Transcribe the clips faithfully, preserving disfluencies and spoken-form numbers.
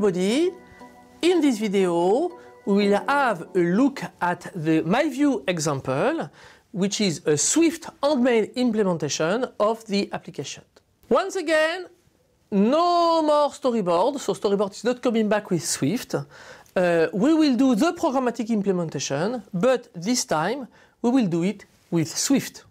everybody. In this video, we'll have a look at the MyView example, which is a Swift handmade implementation of the application. Once again, no more storyboard, so storyboard is not coming back with Swift. Uh, we will do the programmatic implementation, but this time we will do it with Swift.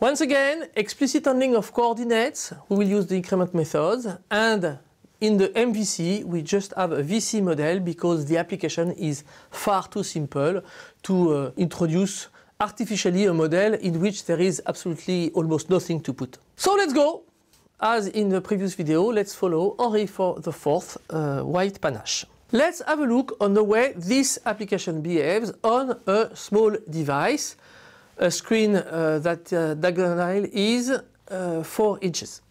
Once again, explicit handling of coordinates, we will use the increment methods, and in the M V C we just have a V C model because the application is far too simple to uh, introduce artificially a model in which there is absolutely almost nothing to put. So let's go! As in the previous video, let's follow Henri the fourth uh, White Panache. Let's have a look on the way this application behaves on a small device. A screen uh, that uh, diagonal is uh, four inches.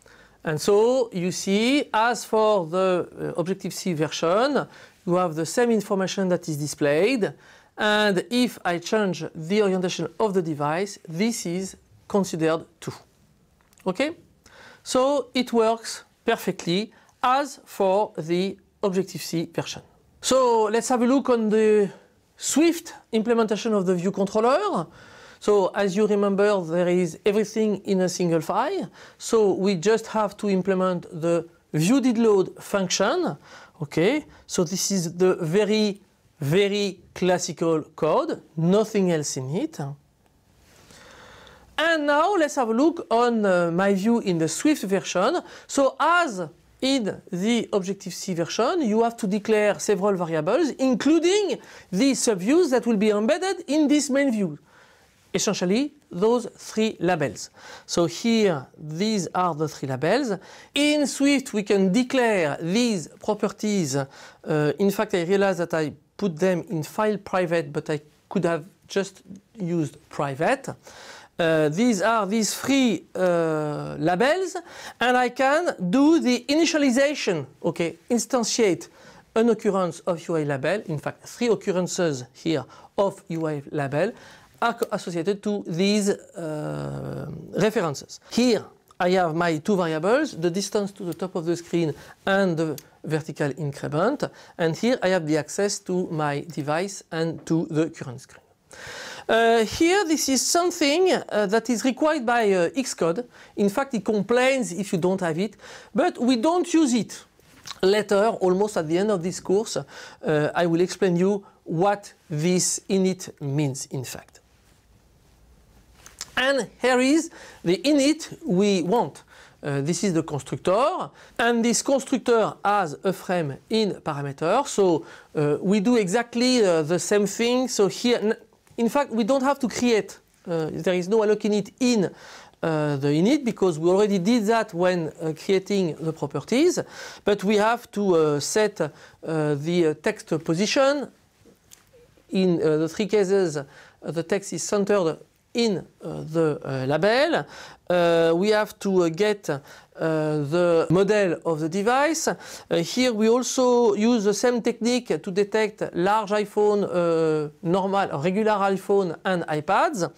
And so you see, as for the uh, Objective-C version, you have the same information that is displayed. And if I change the orientation of the device, this is considered too. Okay? So it works perfectly as for the Objective-C version. So let's have a look on the Swift implementation of the view controller. So as you remember, there is everything in a single file. So we just have to implement the viewDidLoad function. Okay, so this is the very, very classical code, nothing else in it. And now let's have a look on uh, MyView in the Swift version. So as in the Objective-C version, you have to declare several variables, including the subviews that will be embedded in this main view. Essentially, those three labels. So here, these are the three labels. In Swift, we can declare these properties. Uh, in fact, I realized that I put them in file private, but I could have just used private. Uh, these are these three uh, labels, and I can do the initialization, okay, instantiate an occurrence of UILabel, in fact, three occurrences here of UILabel, associated to these uh, references. Here I have my two variables, the distance to the top of the screen and the vertical increment, and here I have the access to my device and to the current screen. Uh, here this is something uh, that is required by uh, Xcode. In fact, it complains if you don't have it, but we don't use it. Later, almost at the end of this course, uh, I will explain you what this init means, in fact. And here is the init we want. Uh, this is the constructor, and this constructor has a frame in parameter, so uh, we do exactly uh, the same thing. So here, in fact, we don't have to create, uh, there is no alloc init in uh, the init, because we already did that when uh, creating the properties, but we have to uh, set uh, the uh, text position. In uh, the three cases, uh, the text is centered in uh, the uh, label. Uh, we have to uh, get uh, the model of the device. Uh, here we also use the same technique to detect large iPhone, uh, normal, regular iPhone and iPads.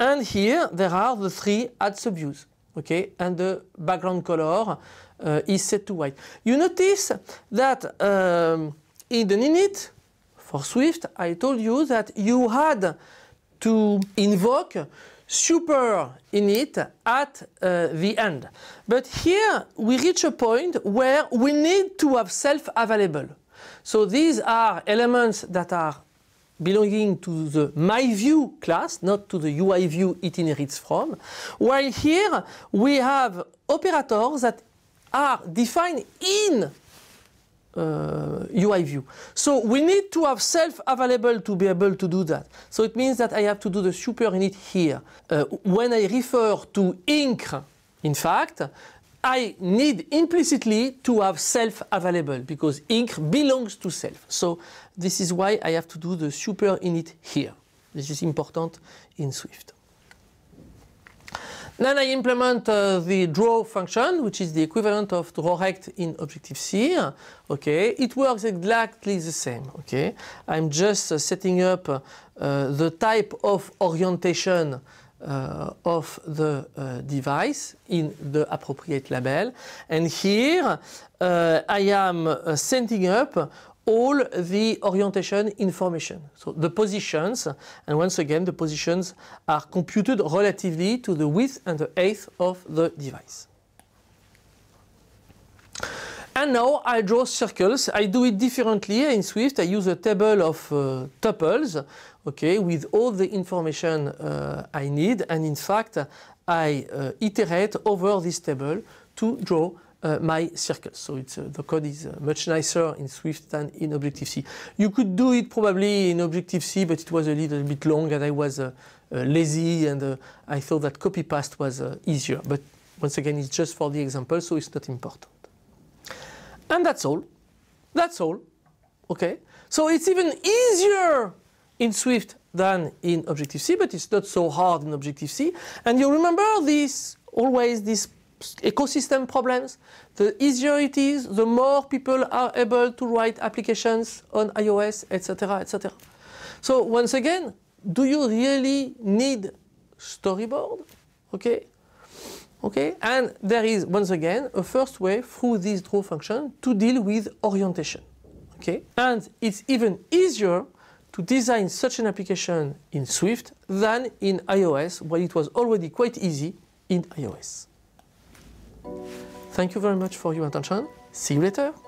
And here there are the three add subviews. Okay, and the background color uh, is set to white. You notice that um, in the init, for Swift, I told you that you had to invoke super init at uh, the end. But here we reach a point where we need to have self-available. So these are elements that are belonging to the MyView class, not to the UIView it inherits from, while here we have operators that are defined in Uh, UIView. So we need to have self-available to be able to do that. So it means that I have to do the super init here. Uh, when I refer to incr, in fact, I need implicitly to have self-available because incr belongs to self. So this is why I have to do the super init here. This is important in Swift. Then I implement uh, the draw function, which is the equivalent of drawRect in Objective-C. Okay, it works exactly the same. Okay, I'm just uh, setting up uh, the type of orientation uh, of the uh, device in the appropriate label. And here uh, I am uh, setting up all the orientation information, so the positions, and once again the positions are computed relatively to the width and the height of the device. And now I draw circles. I do it differently in Swift. I use a table of uh, tuples, okay, with all the information uh, I need, and in fact I uh, iterate over this table to draw Uh, my circles. So it's, uh, the code is uh, much nicer in Swift than in Objective-C. You could do it probably in Objective-C, but it was a little bit long and I was uh, uh, lazy, and uh, I thought that copy-paste was uh, easier. But once again, it's just for the example, so it's not important. And that's all. That's all. Okay. So it's even easier in Swift than in Objective-C, but it's not so hard in Objective-C. And you remember this, always this ecosystem problems. The easier it is, the more people are able to write applications on iOS, et cetera, et cetera. So once again, do you really need storyboard? Okay, okay. And there is once again a first way through this draw function to deal with orientation. Okay, and it's even easier to design such an application in Swift than in iOS, while it was already quite easy in iOS. Thank you very much for your attention. See you later.